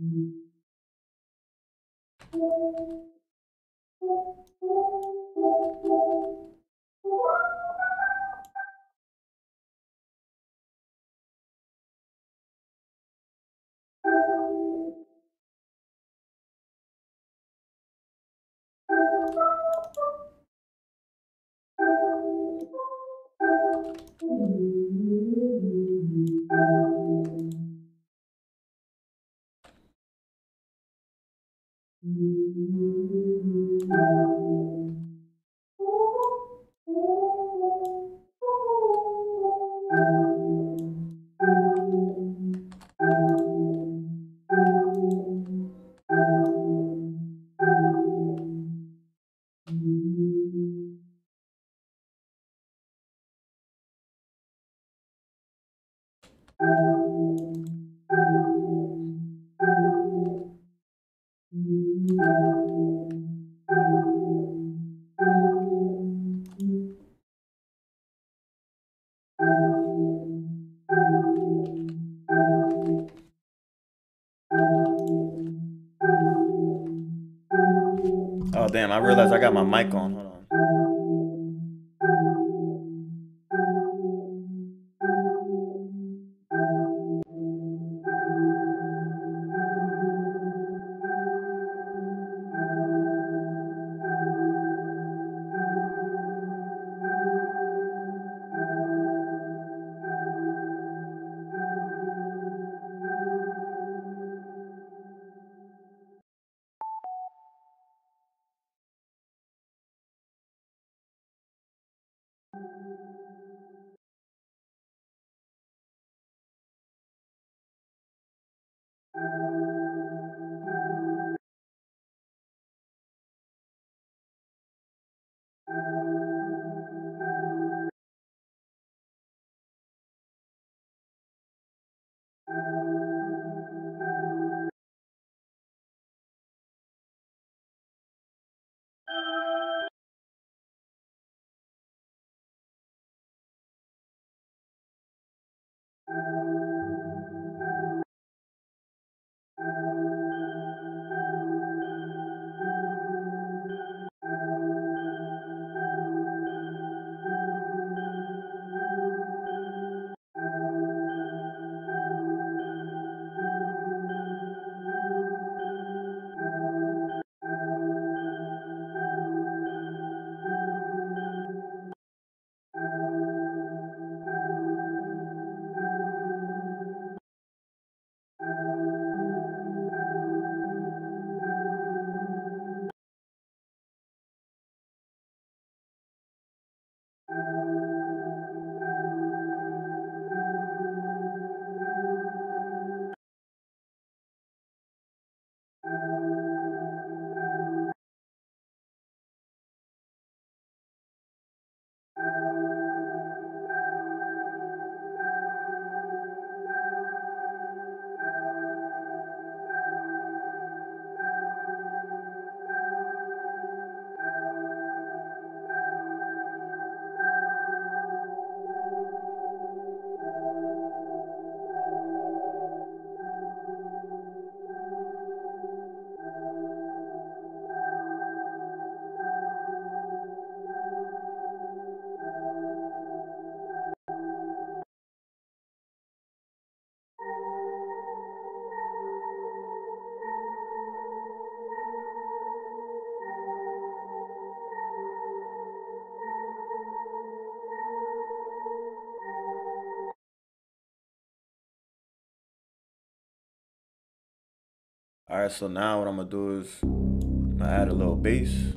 Oh damn, I realized I got my mic on. Hold on. All right, so now what I'm gonna do is I'm gonna add a little bass.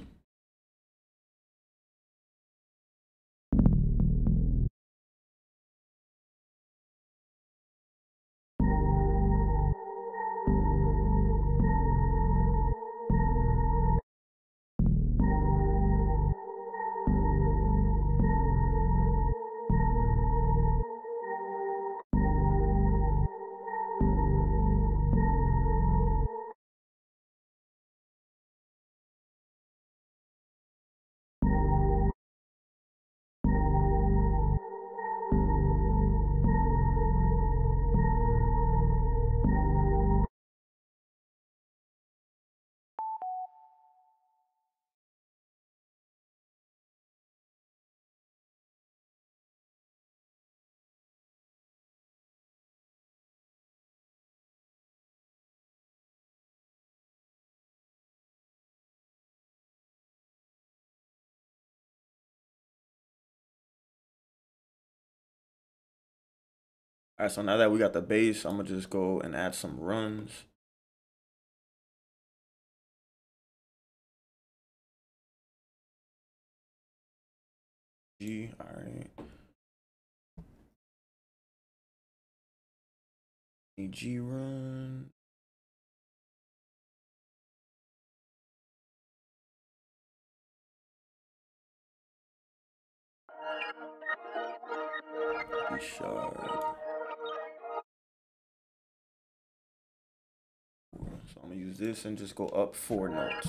All right, so now that we got the base, I'm gonna just go and add some runs. G, all right. G run. Be sharp. So I'm gonna use this and just go up 4 notes.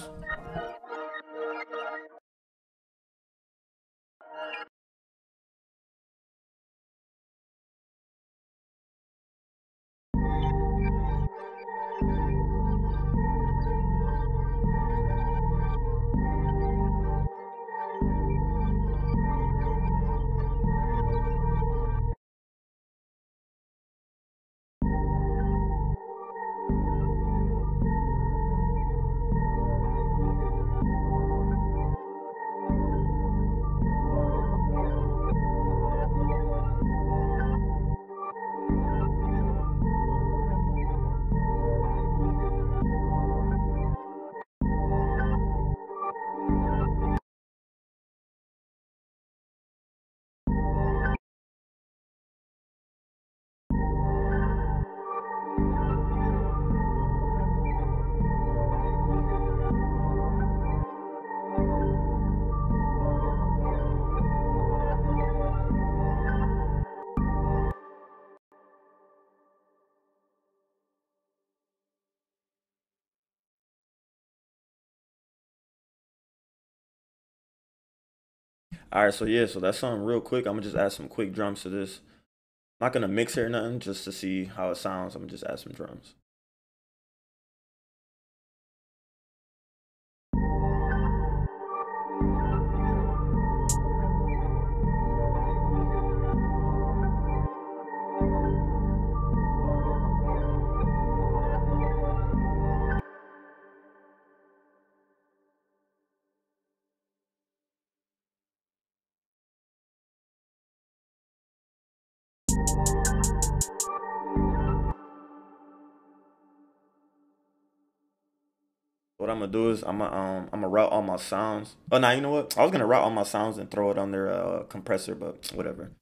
All right, so yeah, so that's something real quick. I'm gonna just add some quick drums to this. I'm not gonna mix it or nothing, just to see how it sounds. I'm gonna just add some drums. What I'm gonna do is I'm gonna route all my sounds. Oh no, you know what? I was gonna route all my sounds and throw it on their compressor, but whatever.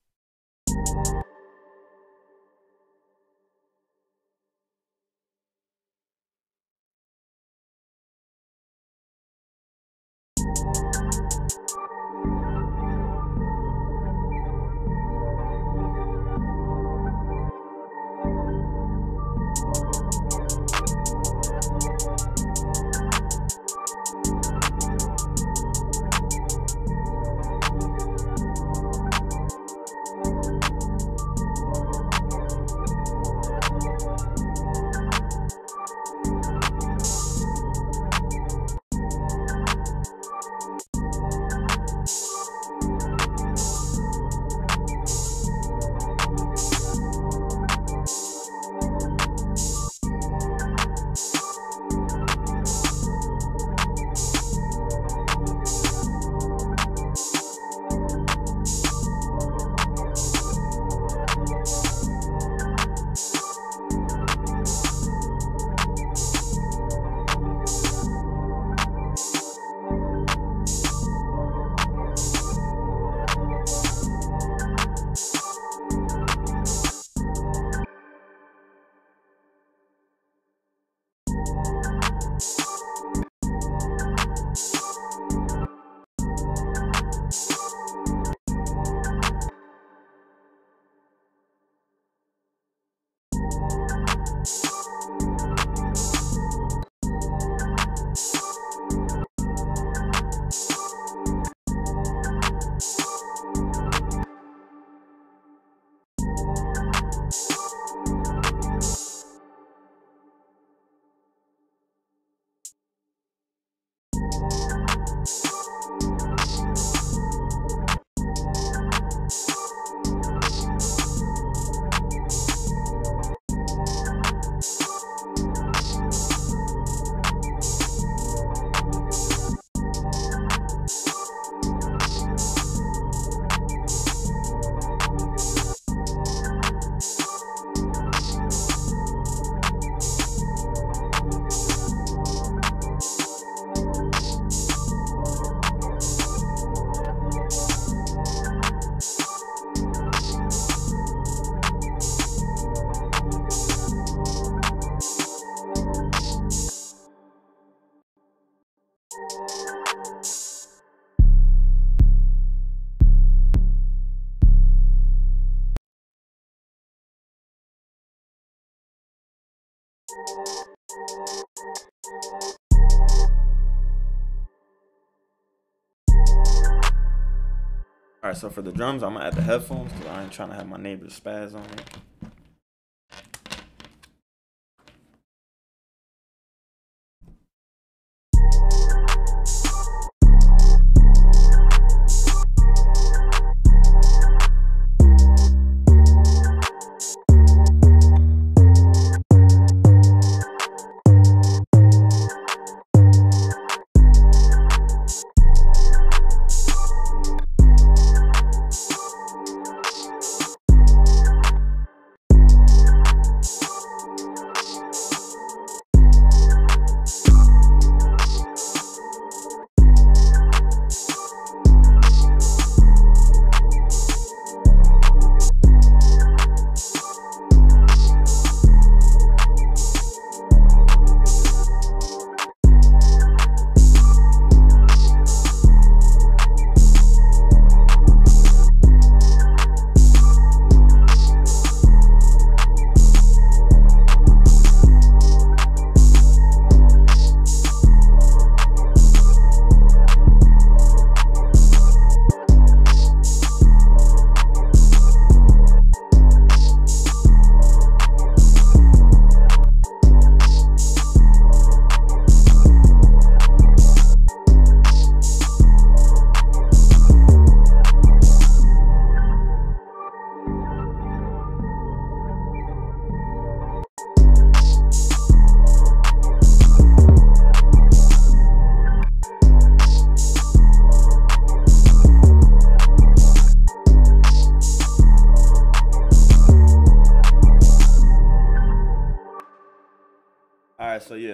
Alright, so for the drums, I'm gonna add the headphones because I ain't trying to have my neighbors spaz on me.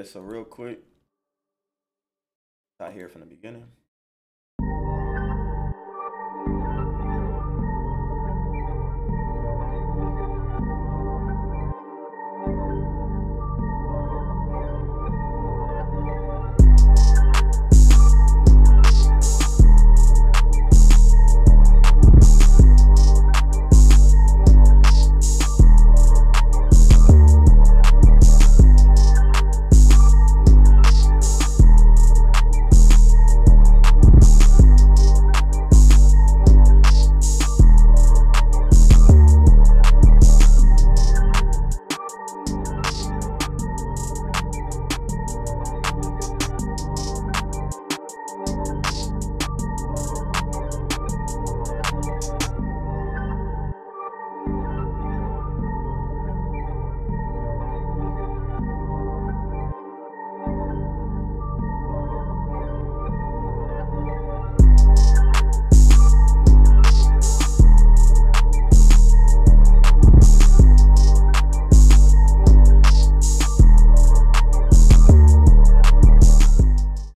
So real quick, start here from the beginning.